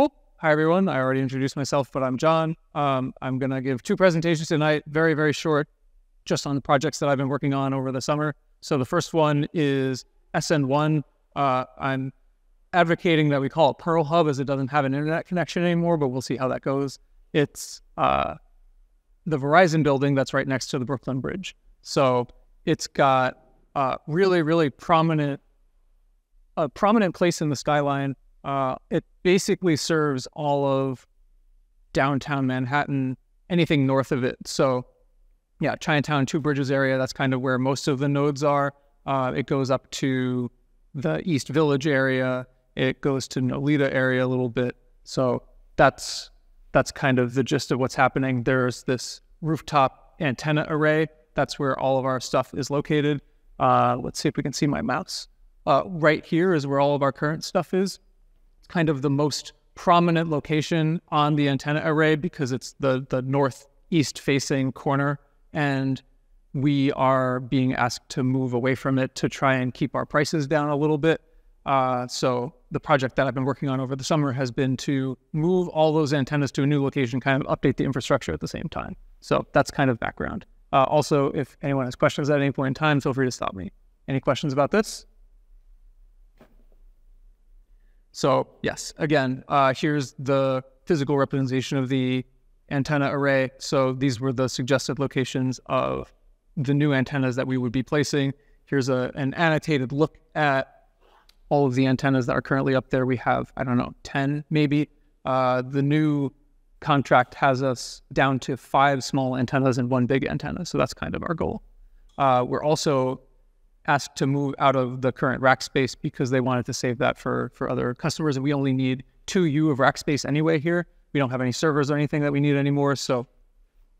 Cool. Hi, everyone. I already introduced myself, but I'm John. I'm going to give two presentations tonight, very, very short, just on the projects that I've been working on over the summer. So the first one is SN1. I'm advocating that we call it Pearl Hub as it doesn't have an internet connection anymore, but we'll see how that goes. It's the Verizon building that's right next to the Brooklyn Bridge. So it's got really, really prominent, a prominent place in the skyline. It basically serves all of downtown Manhattan, anything north of it. So yeah, Chinatown, Two Bridges area, that's kind of where most of the nodes are. It goes up to the East Village area. It goes to Nolita area a little bit. So that's kind of the gist of what's happening. There's this rooftop antenna array. That's where all of our stuff is located. Let's see if we can see my mouse. Right here is where all of our current stuff is. Kind of the most prominent location on the antenna array because it's the northeast facing corner, and we are being asked to move away from it to try and keep our prices down a little bit. So the project that I've been working on over the summer has been to move all those antennas to a new location, kind of update the infrastructure at the same time. So that's kind of background. Also, if anyone has questions at any point in time, feel free to stop me. Any questions about this? So yes, again, here's the physical representation of the antenna array. So these were the suggested locations of the new antennas that we would be placing. Here's an annotated look at all of the antennas that are currently up there. We have, I don't know, 10 maybe. The new contract has us down to 5 small antennas and 1 big antenna. So that's kind of our goal. We're also asked to move out of the current rack space because they wanted to save that for other customers. And we only need 2U of rack space anyway here. We don't have any servers or anything that we need anymore, so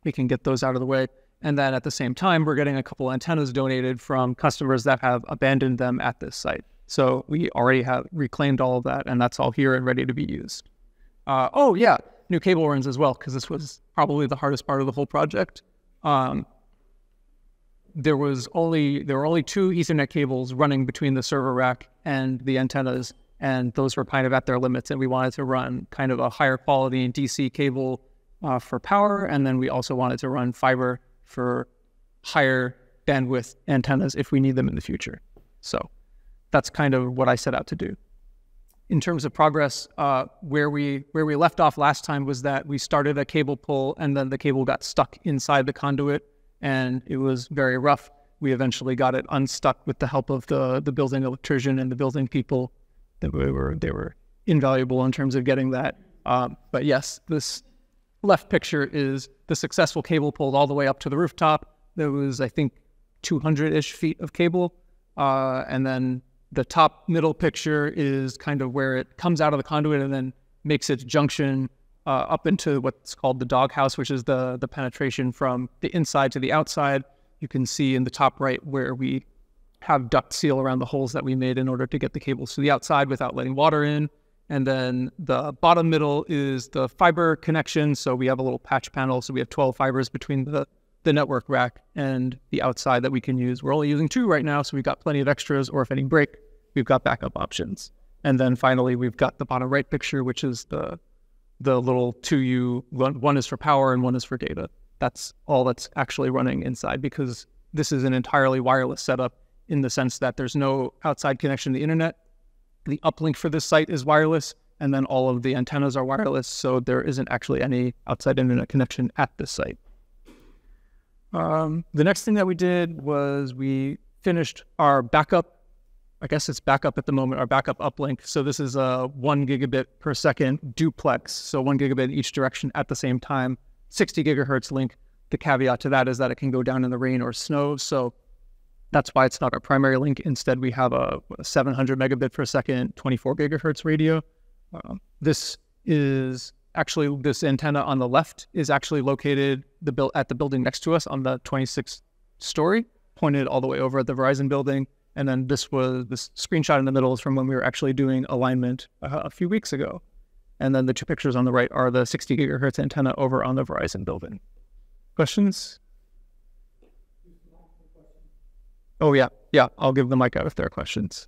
we can get those out of the way. And then at the same time, we're getting a couple antennas donated from customers that have abandoned them at this site. So we already have reclaimed all of that, and that's all here and ready to be used. Oh yeah, new cable runs as well, because this was probably the hardest part of the whole project. There were only 2 Ethernet cables running between the server rack and the antennas, and those were kind of at their limits, and we wanted to run kind of a higher quality DC cable for power, and then we also wanted to run fiber for higher bandwidth antennas if we need them in the future. So that's kind of what I set out to do. In terms of progress, where we left off last time was that we started a cable pull, and then the cable got stuck inside the conduit, and it was very rough. We eventually got it unstuck with the help of the building electrician and the building people. They were invaluable in terms of getting that. But yes, this left picture is the successful cable pulled all the way up to the rooftop. There was, I think, 200-ish feet of cable. And then the top middle picture is kind of where it comes out of the conduit and then makes its junction up into what's called the doghouse, which is the penetration from the inside to the outside. You can see in the top right where we have duct seal around the holes that we made in order to get the cables to the outside without letting water in. And then the bottom middle is the fiber connection. So we have a little patch panel. So we have 12 fibers between the network rack and the outside that we can use. We're only using 2 right now, so we've got plenty of extras, or if any break, we've got backup options. And then finally, we've got the bottom right picture, which is the little 2U, one is for power and one is for data. That's all that's actually running inside, because this is an entirely wireless setup in the sense that there's no outside connection to the internet. The uplink for this site is wireless, and then all of the antennas are wireless, so there isn't actually any outside internet connection at this site. The next thing that we did was we finished our backup, I guess it's backup at the moment, our backup uplink. So this is a 1 gigabit per second duplex. So 1 gigabit in each direction at the same time, 60 gigahertz link. The caveat to that is that it can go down in the rain or snow. So that's why it's not our primary link. Instead, we have a 700 megabit per second, 24 gigahertz radio. This is actually, this antenna on the left is actually located at the building next to us on the 26th story, pointed all the way over at the Verizon building. And then this screenshot in the middle is from when we were actually doing alignment a few weeks ago. And then the 2 pictures on the right are the 60 gigahertz antenna over on the Verizon building. Questions? Oh yeah, I'll give the mic out if there are questions.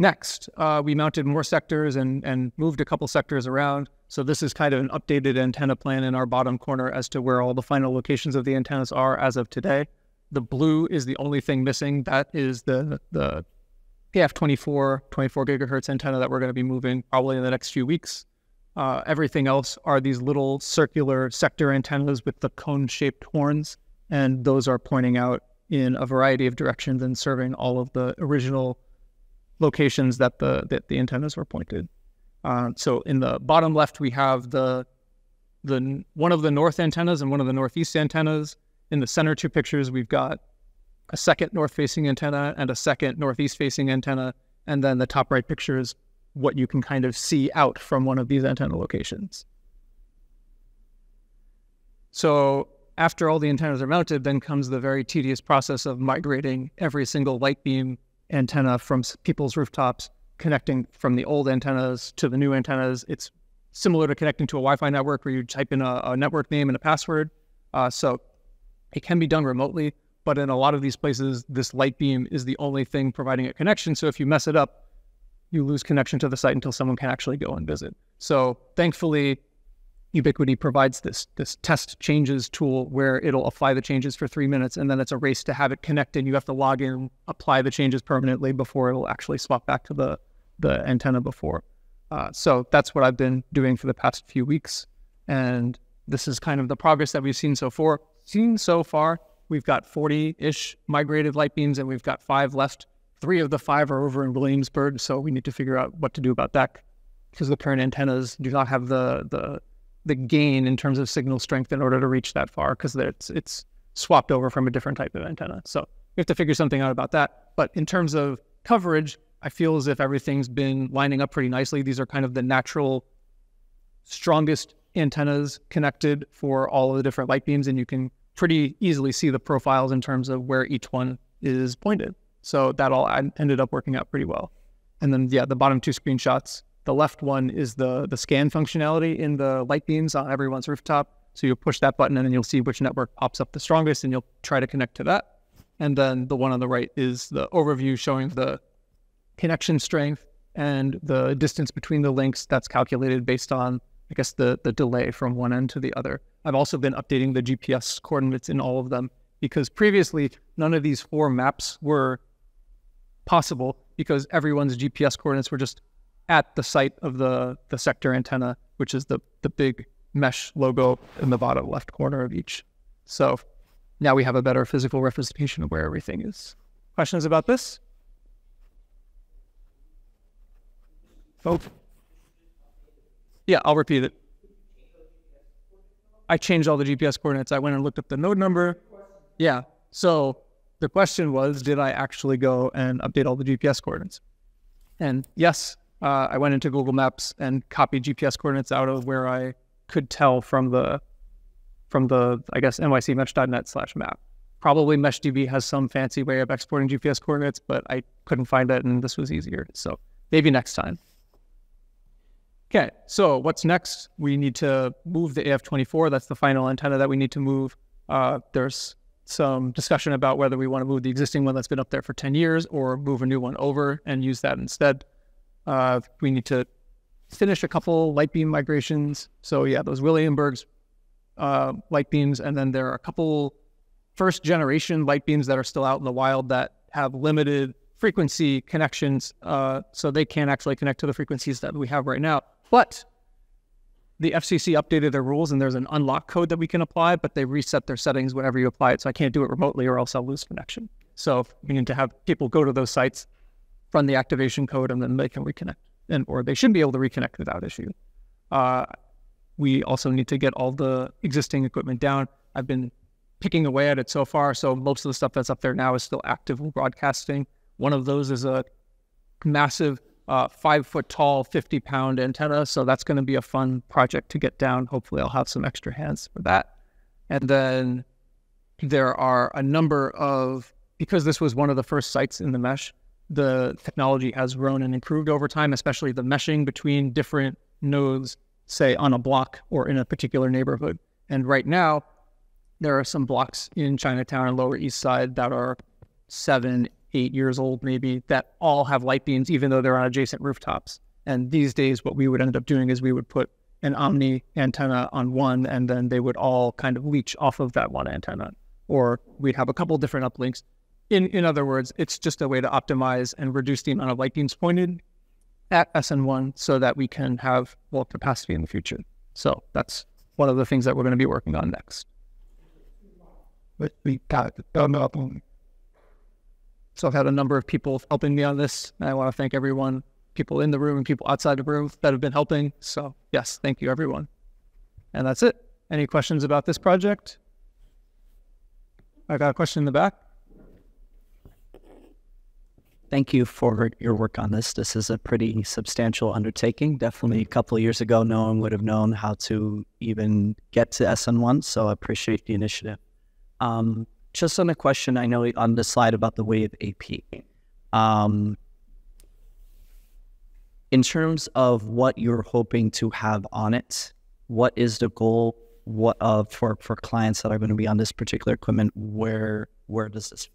Next, we mounted more sectors and moved a couple sectors around. So this is kind of an updated antenna plan in our bottom corner as to where all the final locations of the antennas are as of today. The blue is the only thing missing. That is the PF24 24 gigahertz antenna that we're going to be moving probably in the next few weeks. Everything else are these little circular sector antennas with the cone-shaped horns, and those are pointing out in a variety of directions and serving all of the original locations that the antennas were pointed. So in the bottom left, we have the one of the north antennas and one of the northeast antennas. In the center two pictures, we've got a second north-facing antenna and a second northeast-facing antenna. And then the top right picture is what you can kind of see out from one of these antenna locations. So after all the antennas are mounted, then comes the very tedious process of migrating every single light beam antenna from people's rooftops, connecting from the old antennas to the new antennas. It's similar to connecting to a Wi-Fi network where you type in a network name and a password. So it can be done remotely, but in a lot of these places, this light beam is the only thing providing a connection. So if you mess it up, you lose connection to the site until someone can actually go and visit. So thankfully, Ubiquiti provides this test changes tool where it'll apply the changes for 3 minutes, and then it's a race to have it connected. You have to log in, apply the changes permanently before it'll actually swap back to the antenna before. So that's what I've been doing for the past few weeks. And this is kind of the progress that we've seen so far. We've got 40-ish migrated light beams, and we've got 5 left. 3 of the 5 are over in Williamsburg, so we need to figure out what to do about that because the current antennas do not have the gain in terms of signal strength in order to reach that far because it's swapped over from a different type of antenna. So we have to figure something out about that. But in terms of coverage, I feel as if everything's been lining up pretty nicely. These are kind of the natural, strongest antennas connected for all of the different light beams, and you can pretty easily see the profiles in terms of where each one is pointed. So that all ended up working out pretty well. And then, yeah, the bottom two screenshots, the left one is the scan functionality in the light beams on everyone's rooftop. So you'll push that button and then you'll see which network pops up the strongest and you'll try to connect to that. And then the one on the right is the overview showing the connection strength and the distance between the links that's calculated based on, I guess, the delay from one end to the other. I've also been updating the GPS coordinates in all of them because previously none of these 4 maps were possible because everyone's GPS coordinates were just at the site of the sector antenna, which is the big mesh logo in the bottom left corner of each. So now we have a better physical representation of where everything is. Questions about this? Folks? Yeah, I'll repeat it. I changed all the GPS coordinates. I went and looked up the node number. Yeah, so the question was, did I actually go and update all the GPS coordinates? And yes, I went into Google Maps and copied GPS coordinates out of where I could tell from the I guess, nyc mesh.net/map. Probably meshDB has some fancy way of exporting GPS coordinates, but I couldn't find it, and this was easier. So maybe next time. Okay, so what's next? We need to move the AF24. That's the final antenna that we need to move. There's some discussion about whether we want to move the existing one that's been up there for 10 years or move a new one over and use that instead. We need to finish a couple light beam migrations. So yeah, those Williamsburg's light beams, and then there are a couple first generation light beams that are still out in the wild that have limited frequency connections, so they can't actually connect to the frequencies that we have right now. But the FCC updated their rules, and there's an unlock code that we can apply, but they reset their settings whenever you apply it, so I can't do it remotely or else I'll lose connection. So we need to have people go to those sites, run the activation code, and then they can reconnect, or they should be able to reconnect without issue. We also need to get all the existing equipment down. I've been picking away at it so far, so most of the stuff that's up there now is still active broadcasting. One of those is a massive 5-foot-tall, 50-pound antenna, so that's going to be a fun project to get down. Hopefully, I'll have some extra hands for that. And then there are a number of, because this was one of the first sites in the mesh, the technology has grown and improved over time, especially the meshing between different nodes, say on a block or in a particular neighborhood. And right now, there are some blocks in Chinatown and Lower East Side that are 7, 8 years old maybe, that all have light beams, even though they're on adjacent rooftops. And these days, what we would end up doing is we would put an Omni antenna on one, and then they would all kind of leech off of that one antenna. Or we'd have a couple different uplinks. In other words, it's just a way to optimize and reduce the amount of light beams pointed at SN1 so that we can have more capacity in the future. So that's one of the things that we're going to be working on next. But we got it. So I've had a number of people helping me on this, and I want to thank everyone, people in the room and people outside the room that have been helping. So yes, thank you, everyone. And that's it. Any questions about this project? I got a question in the back. Thank you for your work on this. This is a pretty substantial undertaking. Definitely a couple of years ago, no one would have known how to even get to SN1, so I appreciate the initiative. Just on a question, I know on the slide about the Wave AP. In terms of what you're hoping to have on it, what is the goal for clients that are going to be on this particular equipment? Where does this fit?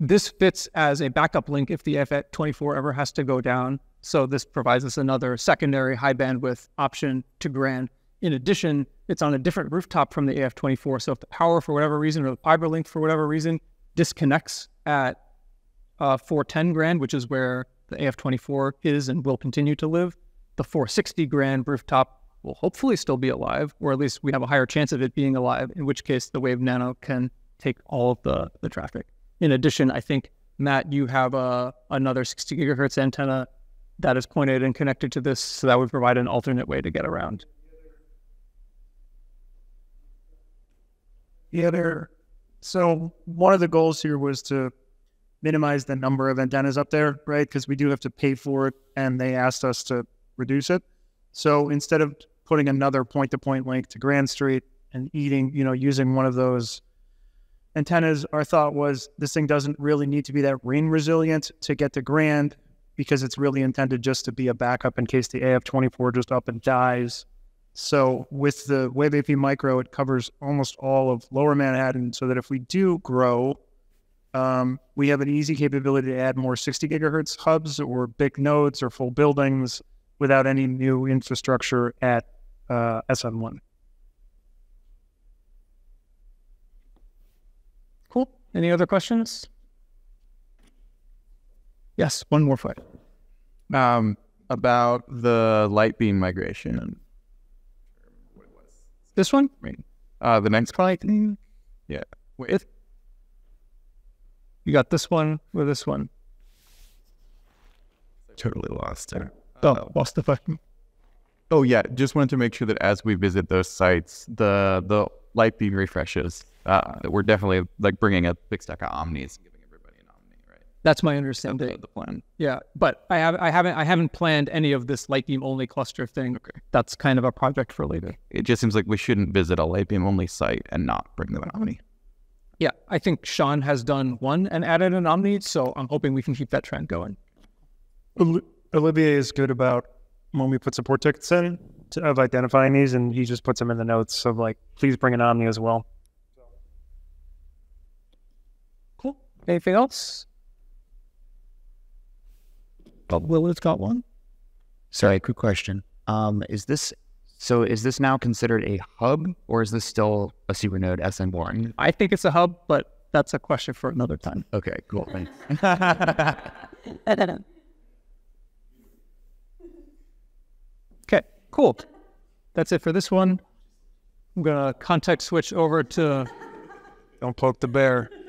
This fits as a backup link if the AF24 ever has to go down. So this provides us another secondary high bandwidth option to Grand. In addition, it's on a different rooftop from the AF24. So if the power for whatever reason, or the fiber link for whatever reason, disconnects at 410 Grand, which is where the AF24 is and will continue to live, the 460 Grand rooftop will hopefully still be alive, or at least we have a higher chance of it being alive, in which case the Wave Nano can take all of the traffic. In addition, I think, Matt, you have another 60 gigahertz antenna that is pointed and connected to this, so that would provide an alternate way to get around. Yeah, so one of the goals here was to minimize the number of antennas up there, right? Because we do have to pay for it, and they asked us to reduce it. So instead of putting another point-to-point link to Grand Street and using one of those antennas, our thought was this thing doesn't really need to be that rain resilient to get to Grand, because it's really intended just to be a backup in case the AF24 just up and dies. So with the Wave AP Micro, it covers almost all of Lower Manhattan, so that if we do grow, we have an easy capability to add more 60 gigahertz hubs or big nodes or full buildings without any new infrastructure at SN1. Cool. Any other questions? Yes, one more question. About the light beam migration. This one? The next client? Yeah. Wait. You got this one or this one? Totally lost it. Oh, lost the fucking. Oh yeah, just wanted to make sure that as we visit those sites, the light beam refreshes. That we're definitely like bringing a big stack of Omnis and giving everybody an Omni, right? That's my understanding. That's the plan. Yeah, but I haven't planned any of this light beam only cluster thing. Okay. That's kind of a project for later. It just seems like we shouldn't visit a light beam only site and not bring them an Omni. Yeah, I think Sean has done one and added an Omni, so I'm hoping we can keep that trend going. Olivier is good about, when we put support tickets in, of identifying these, and he just puts them in the notes of like, please bring an Omni as well. Cool. Anything else? Willow's got one. Sorry, quick question. Is this now considered a hub, or is this still a supernode SN1? I think it's a hub, but that's a question for another time. Okay, cool. Thanks. Okay, cool. That's it for this one. I'm going to context switch over to... Don't poke the bear.